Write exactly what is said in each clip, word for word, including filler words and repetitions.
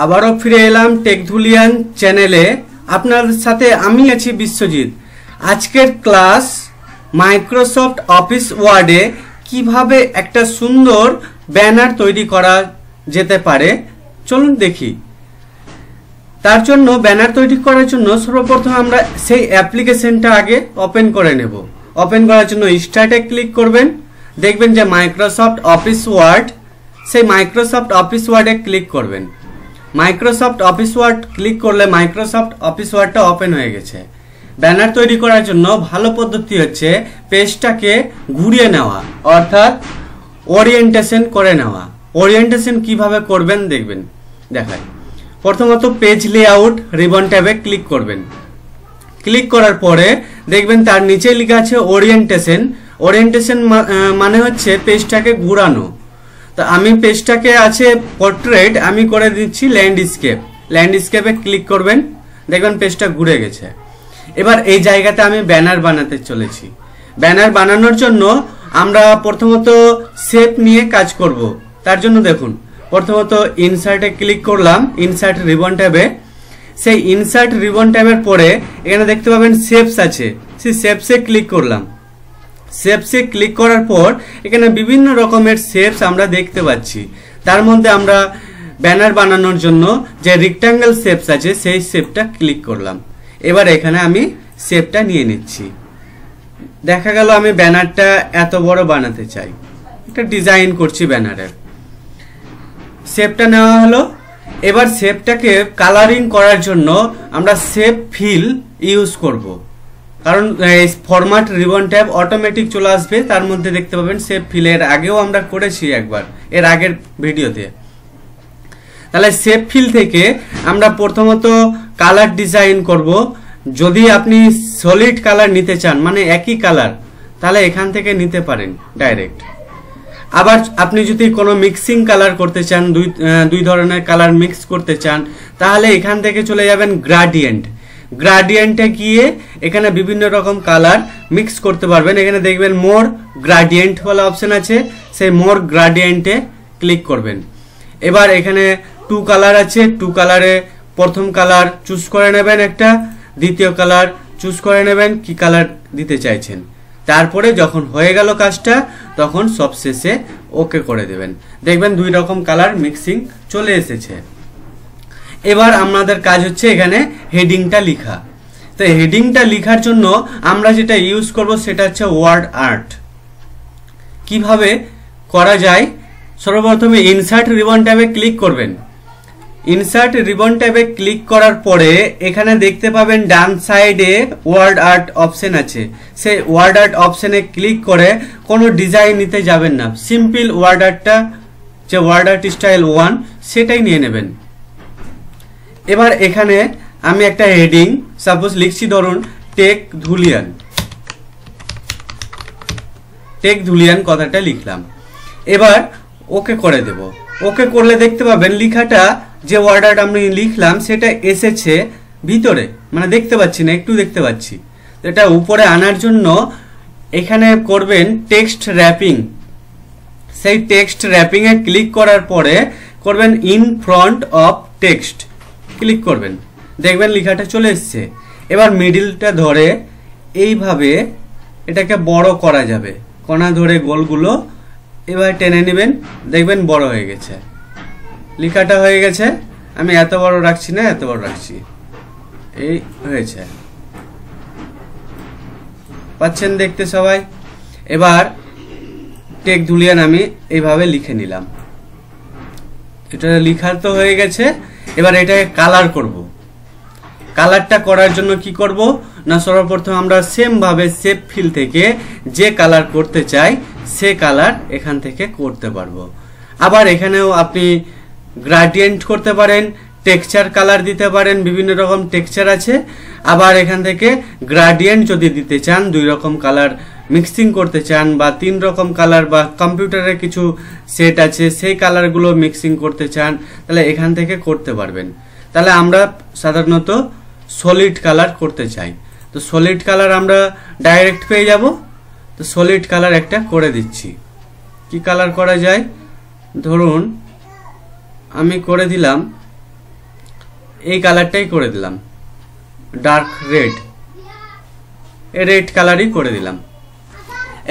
आबारो फिरे एलाम टेक धुलियान चैनेले आपनादेर साथे आमी आछि बिश्वजित। आजकेर क्लास माइक्रोसफ्ट अफिस वार्डे किभाबे एकटा सुंदर बैनार तैरी करा जेते पारे चलुन देखी। तार जन्य बैनार तैरी करार जन्य सर्वप्रथम आमरा सेई अ्याप्लिकेशनटा आगे ओपेन करे नेब। ओपेन करार जन्य स्टार्टे क्लिक करबेन, देखबेन जे माइक्रोसफ्ट अफिस वार्ड, सेई माइक्रोसफ्ट अफिस वार्डे क्लिक करबेन। माइक्रोसफ्ट अफिस वार्ड क्लिक कर ले माइक्रोसफ्ट अफिस वार्ड ओपेन हो गए। बैनर तैरी करार जन्य भालो पद्धति हच्छे पेजटाके घुरिये नेওয়া अर्थात ओरिएंटेशन करे नेওয়া। ओरिएंटेशन किभाबे करबेन देखबेन, देखाई। प्रथमत पेज लेआउट रिबन टैबे क्लिक करबेन। क्लिक करार परे देखबेन तार नीचे लेखा आछे ओरिएंटेशन। ओरिएंटेशन माने हच्छे पेजटाके घुरानो। तो आमी पेजटाके आछे पोर्ट्रेट आमी करे दिच्छी लैंडस्केप। लैंडस्केपे क्लिक करबेन, देखबेन पेजटा घुरे गेछे। एबार एई जायगाते आमी बैनार बानाते चलेछी। बैनार बानानोर जन्य आमरा प्रथमत शेप निये काज करब। तार जन्य देखुन प्रथमत इनसार्टे क्लिक करलाम, इनसार्ट रिबन टैबे। सेई इनसार्ट रिबन टैबेर परे एखाने देखते पाबेन शेप्स आछे, सेई शेप्से क्लिक करलाम। शेप्से क्लिक करार पर एखाने विभिन्न रकमेर शेप्स आमरा देखते पाচ্ছি। तार मध्ये आमरा बैनार बानानोर जन्य जे रेक्टांगल शेप्स आछे सेई शेपटा क्लिक करलाम। एबार एखाने आमी शेपटा निये निচ্ছি। देखा गेल आमी बैनारटा एत बड़ बानाते चाই, एकटा डिजाइन करছি बैनारे। शेपटा नेওয়া হলো। एबार शेपटाके कालारिंग करार जन्य आमरा शेप फिल इউজ करब, कारण फरमैट रिबन टैब अटोमेटिक चले आसबे। तार मध्ये देखते पाबेन शेप फिलेर आगेओ आमरा करेছি एकबार एर आगेर भिडियोते। ताहले शेप फिल थेके आमरा प्रथमत कलर डिजाइन करब। यदि आपनि सलिड कलर निते चान माने एकई कलर ताहले एखान थेके निते पारेन डायरेक्ट। आबार आपनि यदि कोनो मिक्सिंग कलर करते चान, दुई दुई धरनेर कलर मिक्स करते चान ताहले एखान थेके चले जाबेन ग्रेडियेंट। ग्रेडियेंटे गिये एखाने विभिन्न रकम कलर मिक्स करते पारबेन। एखाने देखबेन मोर ग्रेडियेंट वाला अपशन आछे, सेई मोर ग्रेडियेंटे क्लिक करबेन। एबार एखाने टू कलर आछे, टू कलरे प्रथम कलर चूज करे नेबेन एकटा, द्वितीय कलर चूज करे नेबेन कि कलर दिते चाइछेन। तारपरे जखन हये गेल काजटा तखन सबशेषे ओके करे देबेन। देखबेन दुई रकम कलर मिक्सिंग चले एसेछे। एबार आमादेर काज होच्छे एखाने हेडिंगटा लेखा। तो हेडिंगटा लेखार जन्य आमरा जेटा यूज करब सेटा होच्छे वार्ड आर्ट। किभाबे करा जाय सर्वप्रथमे इनसार्ट रिबन टैबे क्लिक करबेन। इनसार्ट रिबन टैबे क्लिक करार परे एखाने देखते पाबेन डान साइडे वार्ड आर्ट अपशन आछे। सेई वार्ड आर्ट अपशने क्लिक करे कोनो डिजाइन निते जाबेन ना, सिम्पल वार्ड आर्टटा जे वार्ड आर्ट स्टाइल वन सेटाई निये नेबेन। एबार एखाने आमी एक हेडिंग सपोज लिखছি ধরুন টেক ধুলিয়ান। টেক ধুলিয়ান কথাটা লিখলাম। এবার ওকে করে দেব। ওকে করলে দেখতে পাবেন লেখাটা যে ওয়ার্ড আর্ট আমি লিখলাম সেটা এসেছে ভিতরে, মানে দেখতে পাচ্ছি না, একটু দেখতে পাচ্ছি। তো এটা উপরে আনার জন্য এখানে করবেন টেক্সট র‍্যাপিং। সেই টেক্সট র‍্যাপিং এ ক্লিক করার পরে করবেন in front of text click करबेन, देखबेन लेखाटा चले एसेछे। एबार मिडिलटा धरे एइभाबे एटाके बड़ो करा जाबे, कोना धरे गोलगुलो एबार टेने नेबेन, देखबेन बड़ो हये गेछे लेखाटा हये गेछे। आमी एत बड़ो राखছি ना, एत बड़ो राखছি, এই হয়েছে। পাচ্ছেন দেখতে সবাই। এবার টেক ধুলিয়ান আমি এইভাবে লিখে নিলাম। এটা লেখা তো হয়ে গেছে। এবার এটাকে কালার করব। কালারটা করার জন্য কি করব না, সর্বপ্রথম আমরা সেম ভাবে শেপ ফিল থেকে যে কালার করতে চাই সে কালার এখান থেকে করতে পারবো। আবার এখানেও আপনি গ্রেডিয়েন্ট করতে পারেন, টেক্সচার কালার দিতে পারেন, বিভিন্ন রকম টেক্সচার আছে। আবার এখান থেকে গ্রেডিয়েন্ট যদি দিতে চান, দুই রকম কালার মিক্সিং করতে চান বা তিন রকম কালার বা কম্পিউটারে কিছু সেট আছে সেই কালারগুলো মিক্সিং করতে চান তাহলে এখান থেকে করতে পারবেন। তাহলে আমরা সাধারণত সলিড কালার করতে চাই, তো সলিড কালার আমরা ডাইরেক্ট পেয়ে যাব। তো সলিড কালার একটা করে দিচ্ছি। কি কালার করা যায় ধরুন আমি করে দিলাম এই কালারটাই করে দিলাম, ডার্ক রেড, এই রেড কালারই করে দিলাম।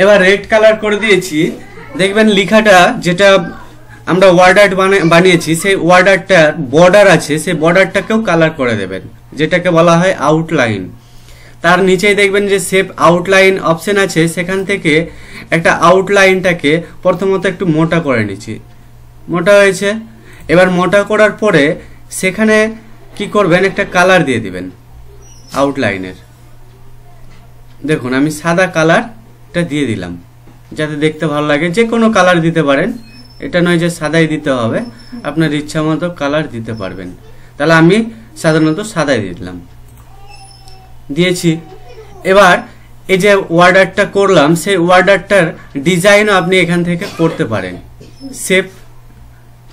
এবার রেড কালার করে দিয়েছি, দেখবেন লেখাটা যেটা আমরা ওয়ার্ড আর্ট বানিয়েছি সেই ওয়ার্ড আর্টটার বর্ডার আছে, সেই বর্ডারটাকেও কালার করে দেবেন, যেটাকে বলা হয় আউটলাইন। তার নিচেই দেখবেন যে শেপ আউটলাইন অপশন আছে, সেখান থেকে একটা আউটলাইনটাকে প্রথমত একটু মোটা করে নিচ্ছি, মোটা হয়েছে। এবার মোটা করার পরে সেখানে কি করবেন, একটা কালার দিয়ে দিবেন আউটলাইনের। দেখুন আমি সাদা কালারটা দিয়ে দিলাম যাতে দেখতে ভালো লাগে, যে কোনো কালার দিতে পারেন, এটা নয় যে সাদাই দিতে হবে, আপনার ইচ্ছা মতো কালার দিতে পারবেন। তাহলে আমি সাধারণত সাদাই দিয়ে দিলাম, দিয়েছি। এবার এই যে ওয়ার্ড আর্টটা করলাম সেই ওয়ার্ড আর্টটার ডিজাইনও আপনি এখান থেকে করতে পারেন, শেপ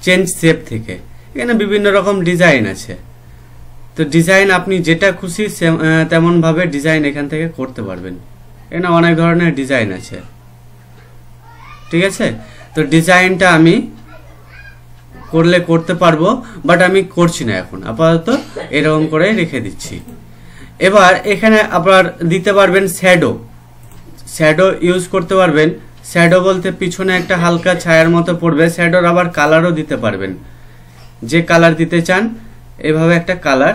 চেঞ্জ শেপ থেকে এখানে বিভিন্ন রকম ডিজাইন আছে, তো ডিজাইন আপনি যেটা খুশি তেমনভাবে ডিজাইন এখান থেকে করতে পারবেন, এখানে অনেক ধরনের ডিজাইন আছে, ঠিক আছে। তো ডিজাইনটা আমি করলে করতে পারবো, বাট আমি করছি না এখন, আপাতত এরকম করে রেখে দিচ্ছি। এবার এখানে আপনার দিতে পারবেন শ্যাডো, শ্যাডো ইউজ করতে পারবেন। শ্যাডো বলতে পিছনে একটা হালকা ছায়ার মতো পড়বে, শ্যাডোর আবার কালারও দিতে পারবেন, যে কালার দিতে চান এভাবে একটা কালার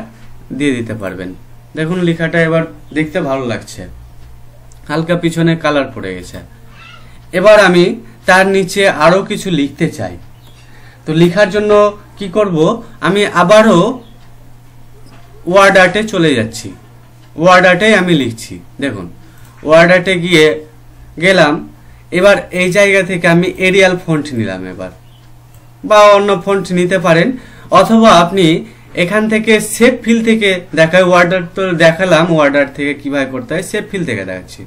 দিয়ে দিতে পারবেন। দেখুন লেখাটা এবার দেখতে ভালো লাগছে, হালকা পিছনে কালার পড়ে গেছে। এবার আমি তার নিচে আরও কিছু লিখতে চাই, তো লেখার জন্য কি করব, আমি আবারও ওয়ার্ড আর্টে চলে যাচ্ছি, ওয়ার্ড আর্টে আমি লিখছি। দেখুন ওয়ার্ড আর্টে গিয়ে গেলাম, এবার এই জায়গা থেকে আমি এরিয়াল ফন্ট নিলাম, এবার বা অন্য ফন্ট নিতে পারেন, অথবা আপনি এখান থেকে সেভ ফিল থেকে দেখায়, ওয়ার্ড আর্ট তো দেখালাম, ওয়ার্ড আর্ট থেকে কীভাবে করতে হয় সেভ ফিল থেকে দেখাচ্ছি।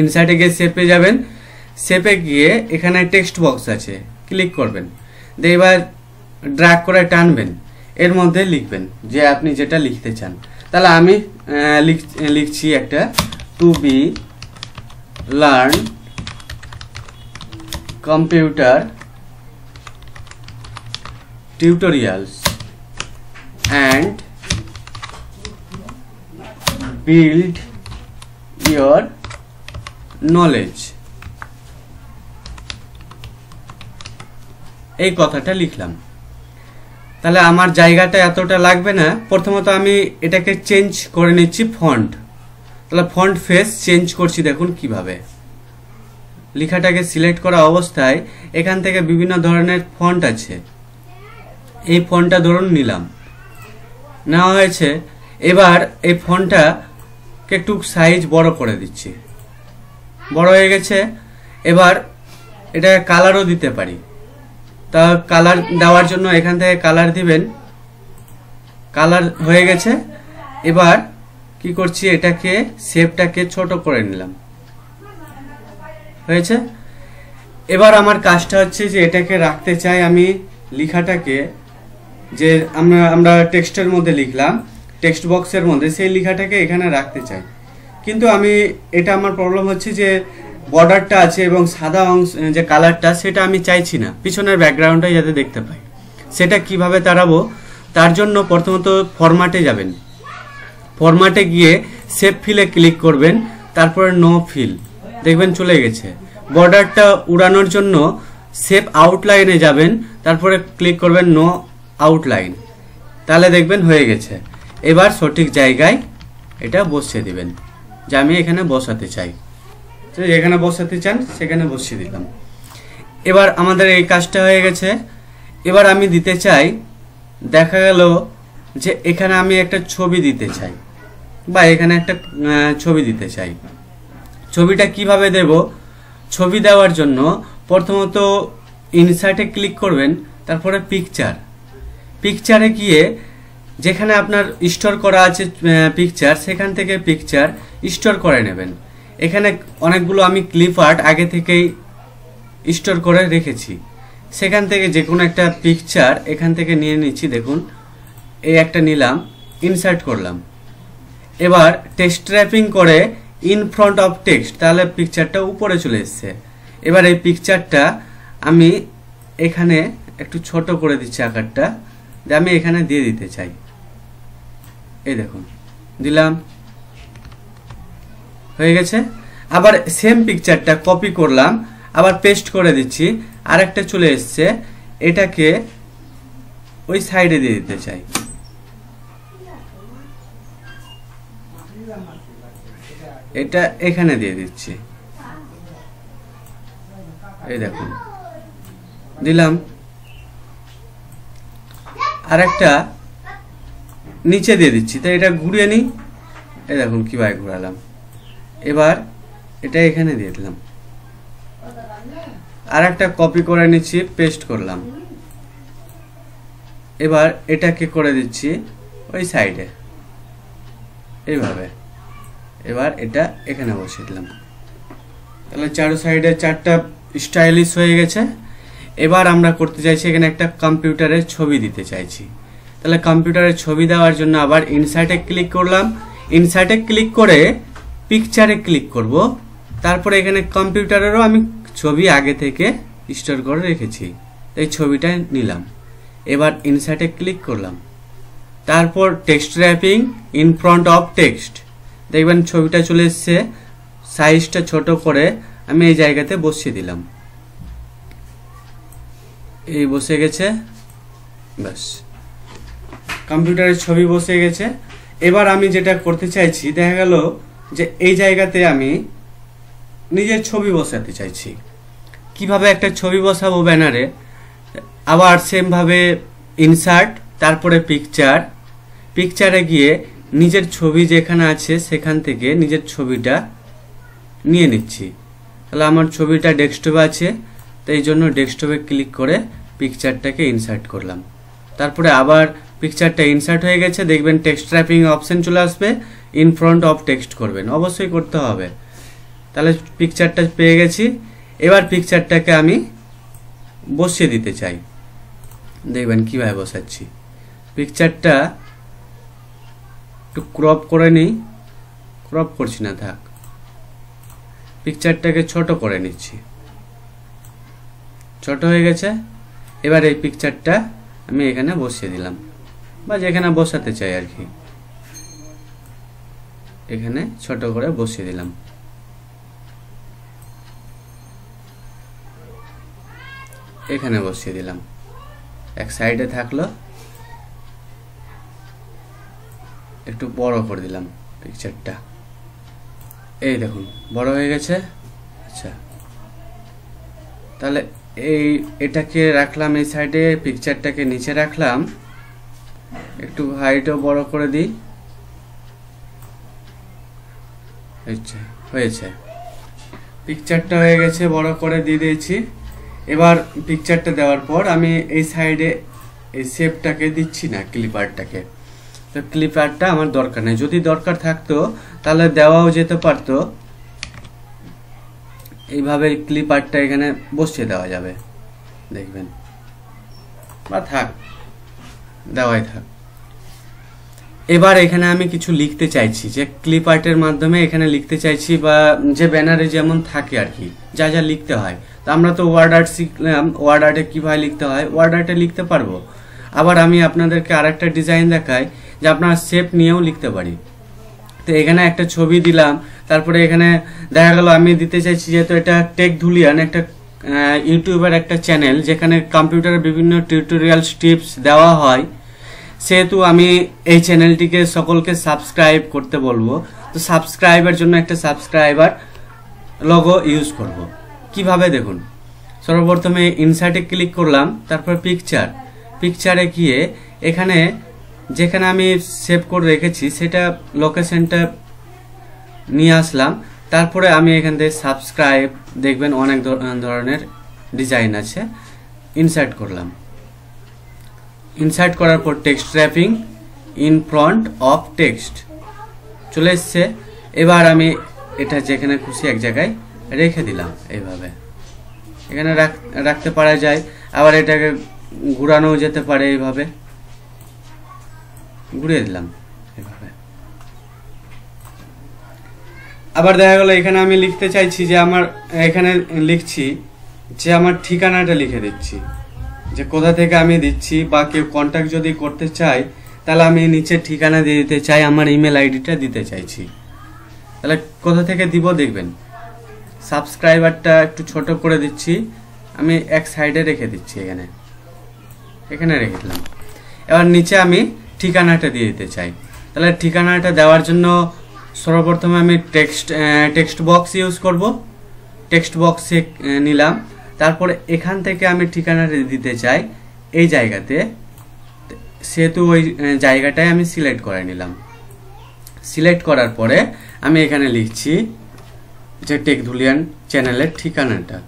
ইনসার্টে গিয়ে সেপে যাবেন, সেপে গিয়ে এখানে টেক্সট বক্স আছে, ক্লিক করবেন, দিয়ে এবার ড্র্যাগ করে টানবেন, এর মধ্যে লিখবেন যে আপনি যেটা লিখতে চান। তাহলে আমি লিখছি একটা to be learn computer tutorials and build your knowledge, এই কথাটা লিখলাম। তাহলে আমার জায়গাটা এতটা লাগবে না, প্রথমত আমি এটাকে চেঞ্জ করে নিচ্ছি ফন্ট, তাহলে ফন্ট ফেস চেঞ্জ করছি। দেখুন কিভাবে লেখাটাকে সিলেক্ট করা অবস্থায় এখান থেকে বিভিন্ন ধরনের ফন্ট আছে, এই ফন্টটা ধরুন নিলাম, নেওয়া হয়েছে। এবার এই ফন্টটাকে একটু সাইজ বড় করে দিচ্ছি, বড় হয়ে গেছে। এবার এটা কালারও দিতে পারি, তা কালার দেওয়ার জন্য এখান থেকে কালার দিবেন, কালার হয়ে গেছে। এবার কি করছি, এটাকে শেপটাকে ছোট করে নিলাম, হয়েছে। এবার আমার কাজটা হচ্ছে যে এটাকে রাখতে চাই আমি, লেখাটাকে যে আমরা আমরা টেক্সটের মধ্যে লিখলাম টেক্সট বক্সের মধ্যে, সেই লেখাটাকে এখানে রাখতে চাই, কিন্তু আমি এটা আমার প্রবলেম হচ্ছে যে বর্ডারটা আছে এবং সাদা অংশ যে কালারটা সেটা আমি চাইছি না, পিছনের ব্যাকগ্রাউন্ডটাই যাতে দেখতে পাই, সেটা কিভাবে তাড়াবো। তার জন্য প্রথমত ফরম্যাটে যাবেন, ফরম্যাটে গিয়ে সেভ ফিলে ক্লিক করবেন, তারপরে নো ফিল, দেখবেন চলে গেছে। বর্ডারটা উড়ানোর জন্য সেভ আউটলাইনে যাবেন, তারপরে ক্লিক করবেন নো আউটলাইন, তাহলে দেখবেন হয়ে গেছে। এবার সঠিক জায়গায় এটা বসিয়ে দিবেন, যে আমি এখানে বসাতে চাই, যেখানে বসাতে চান সেখানে বসিয়ে দিলাম। এবার আমাদের এই কাজটা হয়ে গেছে। এবার আমি দিতে চাই, দেখা গেল যে এখানে আমি একটা ছবি দিতে চাই, বা এখানে একটা ছবি দিতে চাই। ছবিটা কিভাবে দেব, ছবি দেওয়ার জন্য প্রথমত ইনসার্টে ক্লিক করবেন, তারপরে পিকচার, পিকচারে গিয়ে যেখানে আপনার স্টোর করা আছে পিকচার, সেখান থেকে পিকচার স্টোর করে নেবেন। এখানে অনেকগুলো আমি ক্লিপ আর্ট আগে থেকেই স্টোর করে রেখেছি, সেখান থেকে যে কোনো একটা পিকচার এখান থেকে নিয়ে নিচ্ছি। দেখুন এই একটা নিলাম, ইনসার্ট করলাম, এবার টেক্সট ট্র্যাপিং করে ইন ফ্রন্ট অফ টেক্সট, তাহলে পিকচারটা উপরে চলে এসছে। এবার এই পিকচারটা আমি এখানে একটু ছোট করে দিচ্ছি আকারটা, আমি এখানে দিয়ে দিতে চাই, এই দেখুন দিলাম হয়ে গেছে। আবার সেম পিকচারটা কপি করলাম আবার পেস্ট করে দিচ্ছি, আরেকটা চলে এসেছে, এটাকে ওই সাইডে দিয়ে দিতে চাই। এটা এখানে দিয়ে দিচ্ছি, এই দেখুন দিলাম। আরেকটা নিচে দিয়ে দিচ্ছি, তাই এটা ঘুরিয়ে নিই, এই দেখুন কিভাবে ঘুরালাম। এবার এটা এখানে দিয়ে দিলাম, আরেকটা কপি করে নিচ্ছি পেস্ট করলাম, এবার এটাকে করে দিচ্ছি ওই সাইডে এইভাবে। এবার এটা এখানে বসিয়ে দিলাম, তাহলে চারো সাইডে চারটা স্টাইলিশ হয়ে গেছে। এবার আমরা করতে চাইছি এখানে একটা কম্পিউটারের ছবি দিতে চাইছি, তাহলে কম্পিউটারের ছবি দেওয়ার জন্য আবার ইনসার্টে ক্লিক করলাম, ইনসার্টে ক্লিক করে পিকচারে ক্লিক করব। তারপরে এখানে কম্পিউটারেরও আমি ছবি আগে থেকে স্টোর করে রেখেছি, এই ছবিটা নিলাম, এবার ইনসার্টে ক্লিক করলাম, তারপর text wrapping in front of text, দেখবেন ছবিটা চলে এসছে। সাইজটা ছোট করে আমি এই জায়গাতে বসিয়ে দিলাম, এই বসে গেছে, ব্যাস কম্পিউটারের ছবি বসে গেছে। এবার আমি যেটা করতে চাইছি, দেখা গেল যে এই জায়গাতে আমি নিজের ছবি বসাতে চাইছি, কিভাবে একটা ছবি বসাবো ব্যানারে। আবার সেমভাবে ইনসার্ট, তারপরে পিকচার, পিকচারে গিয়ে নিজের ছবি যেখানে আছে সেখান থেকে নিজের ছবিটা নিয়ে নিচ্ছি। তাহলে আমার ছবিটা ডেস্কটপে আছে, তো এই জন্য ডেস্কটপে ক্লিক করে পিকচারটাকে ইনসার্ট করলাম, তারপরে আবার পিকচারটা ইনসার্ট হয়ে গেছে। দেখবেন টেক্সট র্যাপিং অপশন চলে আসবে, ইন ফ্রন্ট অফ টেক্সট করবেন, অবশ্যই করতে হবে। তাহলে পিকচারটা পেয়ে গেছি, এবার পিকচারটাকে আমি বসিয়ে দিতে চাই, দেখবেন কীভাবে বসাচ্ছি। পিকচারটা একটু ক্রপ করে নিই, ক্রপ করছি না থাক, পিকচারটাকে ছোট করে নিচ্ছি, ছোট হয়ে গেছে। এবার এই পিকচারটা আমি এখানে বসিয়ে দিলাম, বা যেখানে বসাতে চাই আর কি, এখানে ছোট করে বসিয়ে দিলাম। এখানে বসিয়ে দিলাম, এক সাইডে থাকলো, একটু বড় করে দিলাম পিকচারটা, এই দেখুন বড় হয়ে গেছে। আচ্ছা, তাহলে এই এটাকে রাখলাম এই সাইডে, পিকচারটাকে নিচে রাখলাম, একটু হাইটও বড় করে দিই। আচ্ছা হয়েছে, পিকচারটা হয়ে গেছে, বড় করে দিয়ে দিয়েছি। এবার পিকচারটা দেওয়ার পর আমি এই সাইডে এই শেপটাকে দিচ্ছি না, ক্লিপারটাকে, তো ক্লিপারটা আমার দরকার নেই, যদি দরকার থাকতো তাহলে দেওয়াও যেতে পারতো। এইভাবে ক্লিপারটা এখানে বসিয়ে দেওয়া যাবে, দেখবেন, বা থাক দেওয়াই থাক। এবার এখানে আমি কিছু লিখতে চাইছি, যে ক্লিপ আর্টের মাধ্যমে এখানে লিখতে চাইছি, বা যে ব্যানারে যেমন থাকে আর কি যা যা লিখতে হয়। তো আমরা তো ওয়ার্ড আর্ট শিখলাম, ওয়ার্ড আর্টে কীভাবে লিখতে হয় ওয়ার্ড আর্টে লিখতে পারবো। আবার আমি আপনাদেরকে আরেকটা ডিজাইন দেখাই, যে আপনারা শেপ নিয়েও লিখতে পারি। তো এখানে একটা ছবি দিলাম, তারপরে এখানে দেখা গেল আমি দিতে চাইছি, যেহেতু এটা টেক ধুলিয়ান একটা ইউটিউবের একটা চ্যানেল যেখানে কম্পিউটারের বিভিন্ন টিউটোরিয়ালস টিপস দেওয়া হয়, সেহেতু আমি এই চ্যানেলটিকে সকলকে সাবস্ক্রাইব করতে বলবো। তো সাবস্ক্রাইবের জন্য একটা সাবস্ক্রাইবার লোগো ইউজ করব। কিভাবে দেখুন, সর্বপ্রথমে ইনসার্টে ক্লিক করলাম, তারপর পিকচার, পিকচারে গিয়ে এখানে যেখানে আমি সেভ করে রেখেছি সেটা লোকেশনটা নিয়ে আসলাম, তারপরে আমি এখান থেকে সাবস্ক্রাইব, দেখবেন অনেক ধরনের ডিজাইন আছে, ইনসার্ট করলাম। ইনসার্ট করার পর text wrapping in front of text চলে এসছে। এবার আমি এটা যেখানে খুশি এক জায়গায় রেখে দিলাম, এইভাবে এখানে রাখতে পারা যায়। আবার এটাকে ঘুরানোও যেতে পারে, এইভাবে ঘুরিয়ে দিলাম এইভাবে। আবার দেখা গেলো এখানে আমি লিখতে চাইছি, যে আমার এখানে লিখছি যে আমার ঠিকানাটা লিখে দিচ্ছি, যে কোথা থেকে আমি দিচ্ছি, বা কেউ কন্ট্যাক্ট যদি করতে চাই তাহলে আমি নিচে ঠিকানা দিয়ে দিতে চাই, আমার ইমেল আইডিটা দিতে চাইছি। তাহলে কোথা থেকে দিব দেখবেন, সাবস্ক্রাইবারটা একটু ছোট করে দিচ্ছি, আমি এক সাইডে রেখে দিচ্ছি, এখানে এখানে রেখে দিলাম। এবার নিচে আমি ঠিকানাটা দিয়ে দিতে চাই, তাহলে ঠিকানাটা দেওয়ার জন্য সর্বপ্রথমে আমি টেক্সট টেক্সট বক্স ইউজ করব। টেক্সট বক্সে নিলাম, তারপরে এখান থেকে আমি ঠিকানাটা দিতে চাই এই জায়গাতে, সেহেতু ওই জায়গাটাই আমি সিলেক্ট করে নিলাম। সিলেক্ট করার পরে আমি এখানে লিখছি যে টেক ধুলিয়ান চ্যানেলের ঠিকানাটা,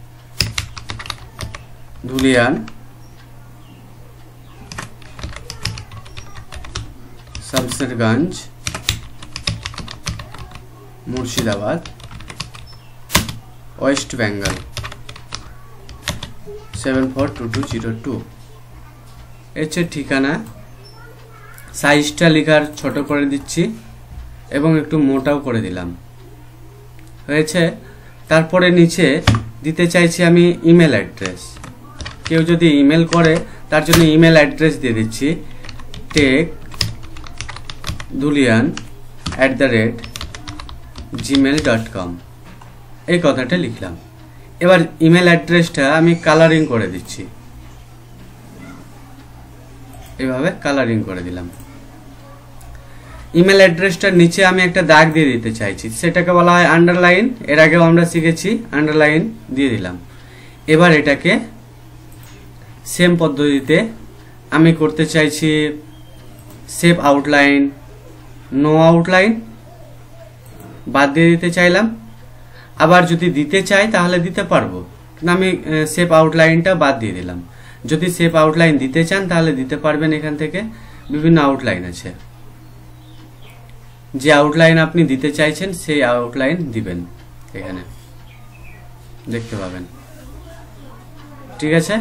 Dhulian Shamsherganj Murshidabad West Bengal seven four two two zero two. এর যে ঠিকানা সাইজটা লেখার ছোট করে দিচ্ছি এবং একটু মোটাও করে দিলাম, হয়েছে। তারপরে নিচে দিতে চাইছি আমি ইমেল অ্যাড্রেস, কেউ যদি ইমেল করে তার জন্য ইমেল অ্যাড্রেস দিয়ে দিচ্ছি tech Dhulian at the rate Gmail dot com, এই কথাটা লিখলাম। এবার ইমেল অ্যাড্রেসটা আমি কালারিং করে দিচ্ছি, এভাবে কালারিং করে দিলাম। ইমেল অ্যাড্রেসটার নিচে আমি একটা দাগ দিয়ে দিতে চাইছি, সেটাকে বলা হয় আন্ডারলাইন, এর আগেও আমরা শিখেছি, আন্ডারলাইন দিয়ে দিলাম। এবার এটাকে সেম পদ্ধতিতে আমি করতে চাইছি সেভ আউটলাইন, নো আউটলাইন বাদ দিয়ে দিতে চাইলাম। আবার যদি দিতে চাই তাহলে দিতে পারবো, কিন্তু আমি সেভ আউটলাইনটা বাদ দিয়ে দিলাম। যদি সেভ আউটলাইন দিতে চান তাহলে দিতে পারবেন, এখান থেকে বিভিন্ন আউটলাইন আছে, যে আউটলাইন আপনি দিতে চাইছেন সেই আউটলাইন দিবেন, এখানে দেখতে পাবেন। ঠিক আছে,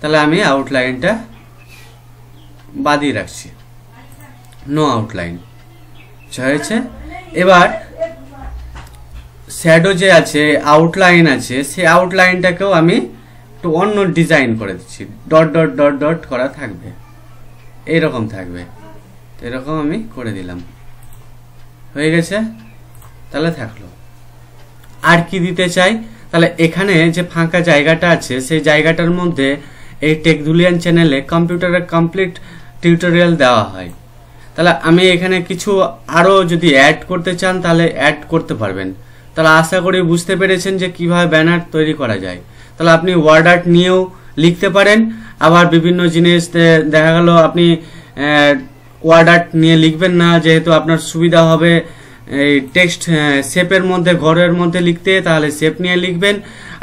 তাহলে আমি আউটলাইনটা বাদই রাখছি, নো আউটলাইন হয়েছে। এবার শ্যাডো যে আছে, আউটলাইন আছে, সেই আউটলাইনটাকেও আমি একটু অন্য ডিজাইন করে দিচ্ছি, ডট ডট ডট ডট করা থাকবে, এইরকম থাকবে, এরকম আমি করে দিলাম, হয়ে গেছে। তাহলে থাকলো, আর কি দিতে চাই, তাহলে এখানে যে ফাঁকা জায়গাটা আছে সেই জায়গাটার মধ্যে এই টেক ধুলিয়ান চ্যানেলে কম্পিউটারের কমপ্লিট টিউটোরিয়াল দেওয়া হয়, তাহলে আমি এখানে কিছু আরও যদি অ্যাড করতে চান তাহলে অ্যাড করতে পারবেন। তাহলে আশা করি বুঝতে পেরেছেন যে কিভাবে ব্যানার তৈরি করা যায়। তাহলে আপনি ওয়ার্ড আর্ট নিয়েও লিখতে পারেন, আবার বিভিন্ন জিনিস দেখা গেল আপনি ওয়ার্ড আর্ট নিয়ে লিখবেন না, যেহেতু আপনার সুবিধা হবে এই টেক্সট শেপের মধ্যে, ঘরের মধ্যে লিখতে, তাহলে শেপ নিয়ে লিখবেন।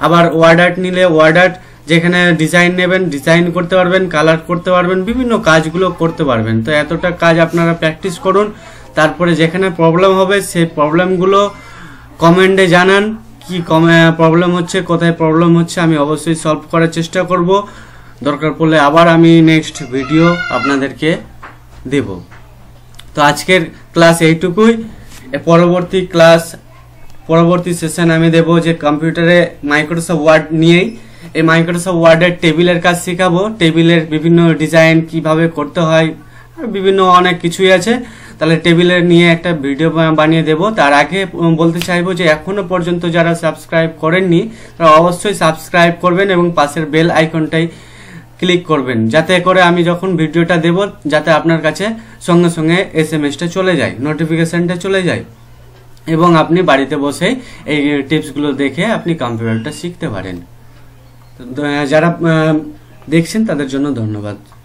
আবার ওয়ার্ড আর্ট নিলে ওয়ার্ড আর্ট যেখানে ডিজাইন নেবেন ডিজাইন করতে পারবেন, কালার করতে পারবেন, বিভিন্ন কাজগুলো করতে পারবেন। তো এতটা কাজ আপনারা প্র্যাকটিস করুন, তারপরে যেখানে প্রবলেম হবে সেই প্রবলেমগুলো কমেন্টে জানান, কি প্রবলেম হচ্ছে, কোথায় প্রবলেম হচ্ছে, আমি অবশ্যই সলভ করার চেষ্টা করব। দরকার পড়লে আবার আমি নেক্সট ভিডিও আপনাদেরকে দেব। তো আজকের ক্লাস এইটুকুই, পরবর্তী ক্লাস পরবর্তী সেশন আমি দেব যে কম্পিউটারে মাইক্রোসফট ওয়ার্ড নিয়েই, এই মাইক্রোসফট ওয়ার্ডের টেবিলের কাজ শেখাবো, টেবিলের বিভিন্ন ডিজাইন কিভাবে করতে হয়, বিভিন্ন অনেক কিছুই আছে। তাহলে টেবিলের নিয়ে একটা ভিডিও বানিয়ে দেব। তার আগে বলতে চাইবো যে এখনও পর্যন্ত যারা সাবস্ক্রাইব করেননি তারা অবশ্যই সাবস্ক্রাইব করবেন এবং পাশের বেল আইকনটাই ক্লিক করবেন, যাতে করে আমি যখন ভিডিওটা দেব যাতে আপনার কাছে সঙ্গে সঙ্গে এস এম এসটা চলে যায়, নোটিফিকেশানটা চলে যায়, এবং আপনি বাড়িতে বসেই এই টিপসগুলো দেখে আপনি কম্পিউটারটা শিখতে পারেন। যারা দেখছেন তাদের জন্য ধন্যবাদ।